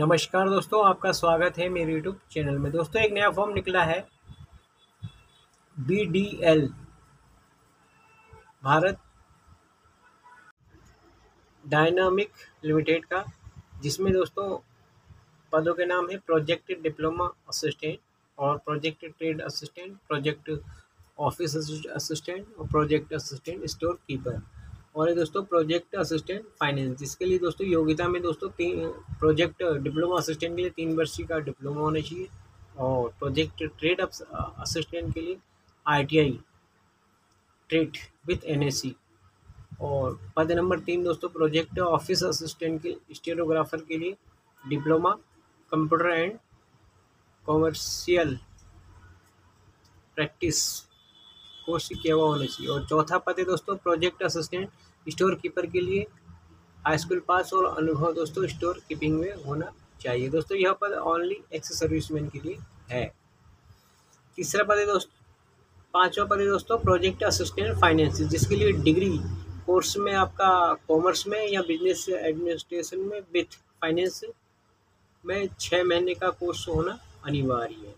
नमस्कार दोस्तों, आपका स्वागत है मेरे यूट्यूब चैनल में। दोस्तों एक नया फॉर्म निकला है BDL भारत डायनामिक लिमिटेड का, जिसमें दोस्तों पदों के नाम है प्रोजेक्ट डिप्लोमा असिस्टेंट और project trade assistant, project office assistant और प्रोजेक्ट असिस्टेंट स्टोर कीपर और ये दोस्तों प्रोजेक्ट असिस्टेंट फाइनेंस। इसके लिए दोस्तों योग्यता में दोस्तों प्रोजेक्ट डिप्लोमा असिस्टेंट के लिए 3 वर्ष का डिप्लोमा होना चाहिए और प्रोजेक्ट ट्रेड असिस्टेंट के लिए ITI ट्रेड विथ NSC और पद नंबर 3 दोस्तों प्रोजेक्ट ऑफिस असिस्टेंट के स्टेनोग्राफर के लिए diploma computer and commercial practice course किया हुआ होना चाहिए। और चौथा पद है दोस्तों प्रोजेक्ट असिस्टेंट स्टोर कीपर के लिए हाई स्कूल पास और अनुभव दोस्तों स्टोर कीपिंग में होना चाहिए। दोस्तों यह पद ओनली एक्स सर्विसमैन के लिए है। तीसरा पद है दोस्तों, पांचवा पद है दोस्तों प्रोजेक्ट असिस्टेंट फाइनेंस, जिसके लिए डिग्री कोर्स में आपका कॉमर्स में या बिजनेस एडमिनिस्ट्रेशन में विथ फाइनेंस में 6 महीने का कोर्स होना अनिवार्य है।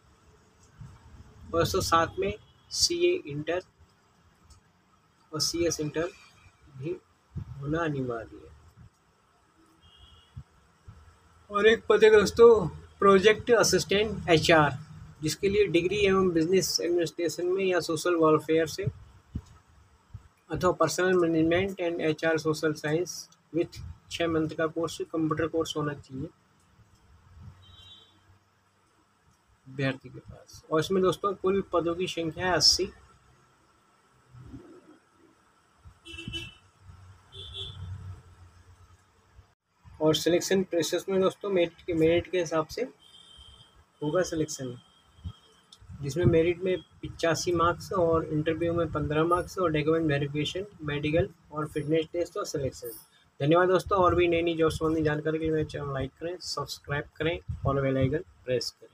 दोस्तों साथ में CA इंटर और CS इंटर भी होना अनिवार्य है। और एक पद है दोस्तों प्रोजेक्ट असिस्टेंट HR, जिसके लिए डिग्री एवं बिजनेस एडमिनिस्ट्रेशन में या सोशल वेलफेयर से अथवा personal management and HR social science with 6 month का कोर्स कंप्यूटर कोर्स होना चाहिए अभ्यर्थी के पास। और इसमें दोस्तों कुल पदों की संख्या है 80 और सिलेक्शन प्रोसेस में दोस्तों मेरिट के हिसाब से होगा सिलेक्शन, जिसमें मेरिट में 85 मार्क्स और इंटरव्यू में 15 मार्क्स और डॉक्यूमेंट वेरिफिकेशन, मेडिकल और फिटनेस टेस्ट और सिलेक्शन। धन्यवाद दोस्तों। और भी नई जॉब संबंधी जानकारी के लिए मेरे चैनल लाइक करें, सब्सक्राइब करें और बेल आइकन प्रेस करें।